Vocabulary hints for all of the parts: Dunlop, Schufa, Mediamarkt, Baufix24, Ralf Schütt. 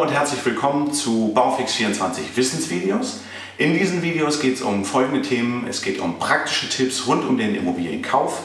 Hallo und herzlich willkommen zu Baufix24 Wissensvideos. In diesen Videos geht es um folgende Themen. Es geht um praktische Tipps rund um den Immobilienkauf,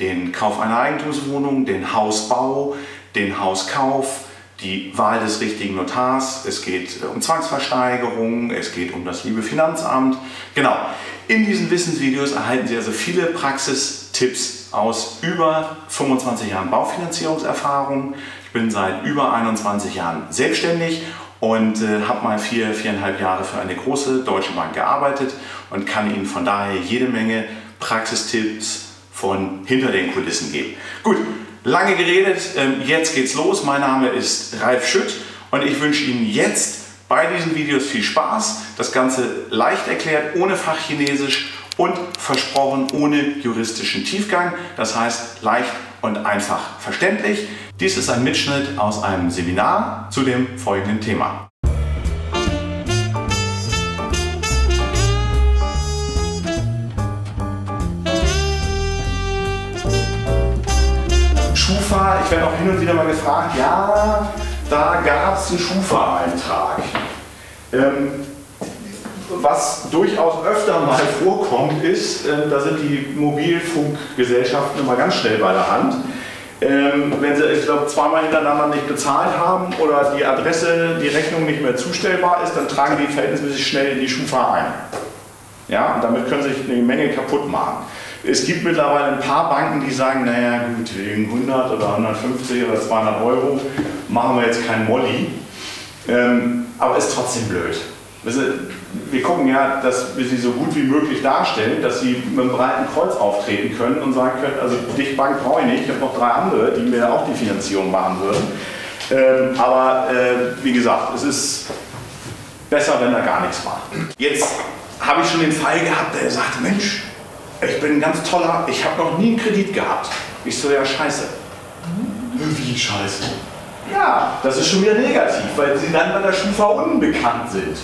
den Kauf einer Eigentumswohnung, den Hausbau, den Hauskauf, die Wahl des richtigen Notars. Es geht um Zwangsversteigerungen, es geht um das liebe Finanzamt. Genau, in diesen Wissensvideos erhalten Sie also viele Praxistipps aus über 25 Jahren Baufinanzierungserfahrung. Ich bin seit über 21 Jahren selbstständig und habe mal 4,5 Jahre für eine große deutsche Bank gearbeitet und kann Ihnen von daher jede Menge Praxistipps von hinter den Kulissen geben. Gut, lange geredet, jetzt geht's los. Mein Name ist Ralf Schütt und ich wünsche Ihnen jetzt bei diesen Videos viel Spaß. Das Ganze leicht erklärt, ohne Fachchinesisch und versprochen ohne juristischen Tiefgang. Das heißt leicht und einfach verständlich. Dies ist ein Mitschnitt aus einem Seminar zu dem folgenden Thema. Schufa, ich werde auch hin und wieder mal gefragt, ja, da gab es einen Schufa-Eintrag. Was durchaus öfter mal vorkommt ist, da sind die Mobilfunkgesellschaften immer ganz schnell bei der Hand. Wenn sie, ich glaube, zweimal hintereinander nicht bezahlt haben oder die Adresse, die Rechnung nicht mehr zustellbar ist, dann tragen die verhältnismäßig schnell in die Schufa ein. Ja, und damit können sie sich eine Menge kaputt machen. Es gibt mittlerweile ein paar Banken, die sagen, naja gut, wegen 100 oder 150 oder 200 Euro machen wir jetzt kein Molly, aber ist trotzdem blöd. Wir gucken ja, dass wir sie so gut wie möglich darstellen, dass sie mit einem breiten Kreuz auftreten können und sagen können, also dich Bank brauche ich nicht, ich habe noch drei andere, die mir auch die Finanzierung machen würden. Aber wie gesagt, es ist besser, wenn er gar nichts macht. Jetzt habe ich schon den Fall gehabt, der sagte, Mensch, ich bin ein ganz toller, ich habe noch nie einen Kredit gehabt. Ich so, ja scheiße. Wie scheiße? Ja, das ist schon wieder negativ, weil sie dann bei der Schufa unbekannt sind.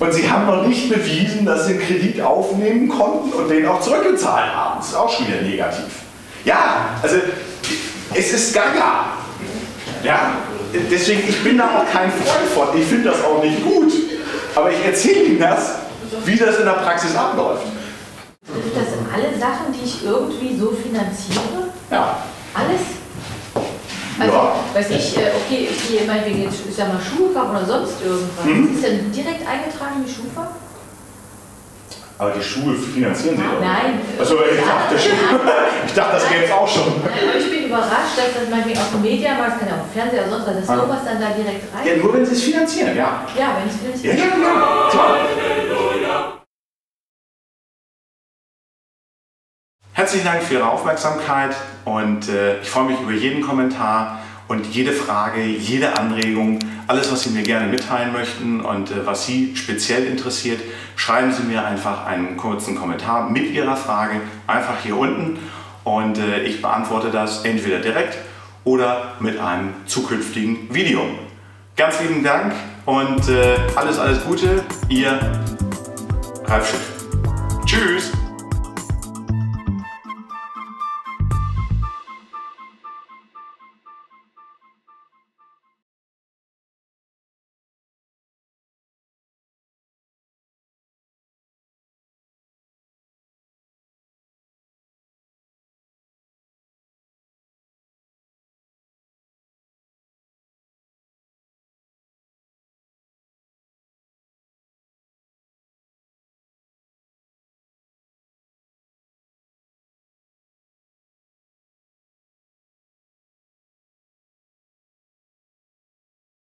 Und sie haben noch nicht bewiesen, dass sie einen Kredit aufnehmen konnten und den auch zurückgezahlt haben. Das ist auch schon wieder negativ. Ja, also es ist gaga. Ja, deswegen, ich bin da auch kein Freund von. Ich finde das auch nicht gut. Aber ich erzähle Ihnen das, wie das in der Praxis abläuft. Sind das alle Sachen, die ich irgendwie so finanziere? Ja. Alles? Also, ja. Weiß ich, okay, ich meine, wir gehen, ich sag mal, Schuhe kaufen oder sonst irgendwas. Mhm. Ist denn direkt eingetragen in die Schufa? Aber die Schuhe finanzieren sie doch. Nein. Also, ich dachte, das gäbe es auch schon. Nein, ich bin überrascht, dass das manchmal auf dem Mediamarkt, kann ja auch Fernseher oder sonst was, dass sowas dann da direkt rein. Ja, nur wenn sie es finanzieren, ja. Ja, wenn sie es finanzieren. Ja. Herzlichen Dank für Ihre Aufmerksamkeit und ich freue mich über jeden Kommentar und jede Frage, jede Anregung, alles, was Sie mir gerne mitteilen möchten und was Sie speziell interessiert, schreiben Sie mir einfach einen kurzen Kommentar mit Ihrer Frage einfach hier unten und ich beantworte das entweder direkt oder mit einem zukünftigen Video. Ganz lieben Dank und alles Gute, Ihr Ralf Schütt. Tschüss!